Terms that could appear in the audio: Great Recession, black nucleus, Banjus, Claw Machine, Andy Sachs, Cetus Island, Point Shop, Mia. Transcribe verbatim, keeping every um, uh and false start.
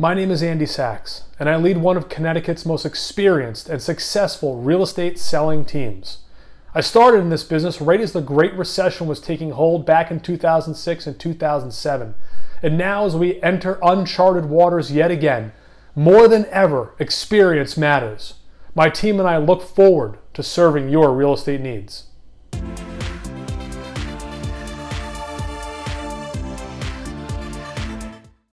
My name is Andy Sachs, and I lead one of Connecticut's most experienced and successful real estate selling teams. I started in this business right as the Great Recession was taking hold back in two thousand six and two thousand seven. And now, as we enter uncharted waters yet again, more than ever, experience matters. My team and I look forward to serving your real estate needs.